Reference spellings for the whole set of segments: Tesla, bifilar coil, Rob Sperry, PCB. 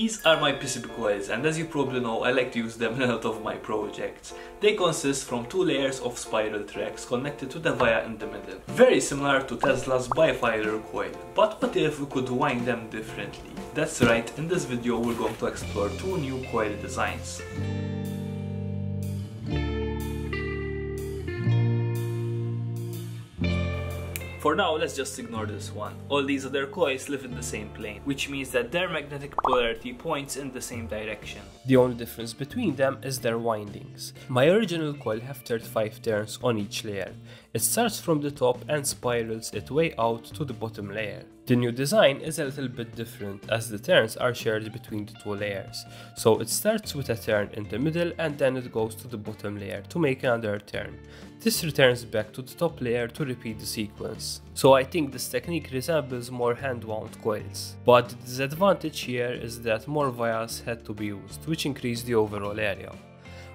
These are my PCB coils, and as you probably know, I like to use them in a lot of my projects. They consist from two layers of spiral tracks connected to the via in the middle. Very similar to Tesla's bifilar coil. But what if we could wind them differently? That's right, in this video we're going to explore two new coil designs. For now, let's just ignore this one. All these other coils live in the same plane, which means that their magnetic polarity points in the same direction. The only difference between them is their windings. My original coil have 35 turns on each layer. It starts from the top and spirals its way out to the bottom layer. The new design is a little bit different as the turns are shared between the two layers. So it starts with a turn in the middle and then it goes to the bottom layer to make another turn. This returns back to the top layer to repeat the sequence. So I think this technique resembles more hand-wound coils. But the disadvantage here is that more vias had to be used, which increased the overall area.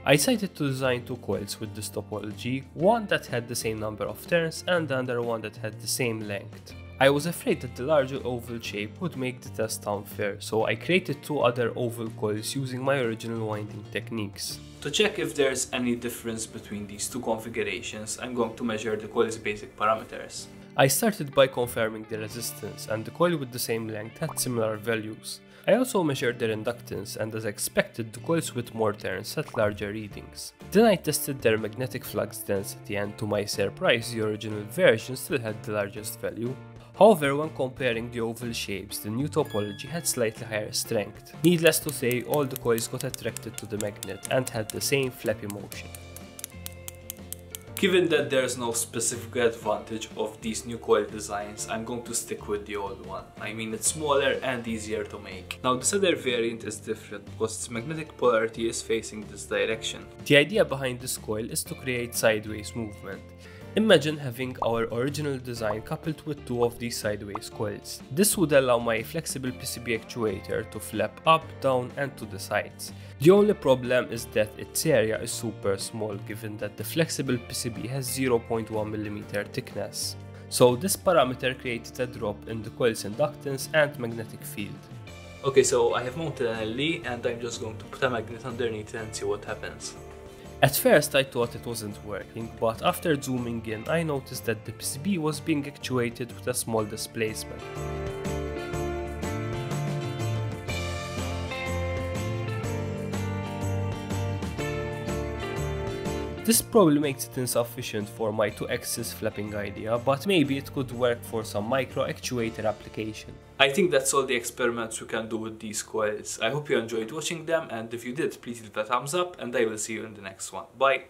I decided to design two coils with this topology, one that had the same number of turns and the other one that had the same length. I was afraid that the larger oval shape would make the test unfair, so I created two other oval coils using my original winding techniques. To check if there's any difference between these two configurations, I'm going to measure the coil's basic parameters. I started by confirming the resistance, and the coil with the same length had similar values. I also measured their inductance, and as expected, the coils with more turns had larger readings. Then I tested their magnetic flux density, and to my surprise, the original version still had the largest value. However, when comparing the oval shapes, the new topology had slightly higher strength. Needless to say, all the coils got attracted to the magnet and had the same flappy motion. Given that there's no specific advantage of these new coil designs, I'm going to stick with the old one. I mean, it's smaller and easier to make. Now, this other variant is different because its magnetic polarity is facing this direction. The idea behind this coil is to create sideways movement. Imagine having our original design coupled with two of these sideways coils. This would allow my flexible PCB actuator to flap up, down and to the sides. The only problem is that its area is super small given that the flexible PCB has 0.1 mm thickness. So this parameter created a drop in the coil's inductance and magnetic field. Okay, so I have mounted an LE and I'm just going to put a magnet underneath and see what happens. At first I thought it wasn't working, but after zooming in I noticed that the PCB was being actuated with a small displacement. This probably makes it insufficient for my two-axis flapping idea, but maybe it could work for some micro-actuator application. I think that's all the experiments we can do with these coils. I hope you enjoyed watching them, and if you did, please leave a thumbs up, and I will see you in the next one. Bye!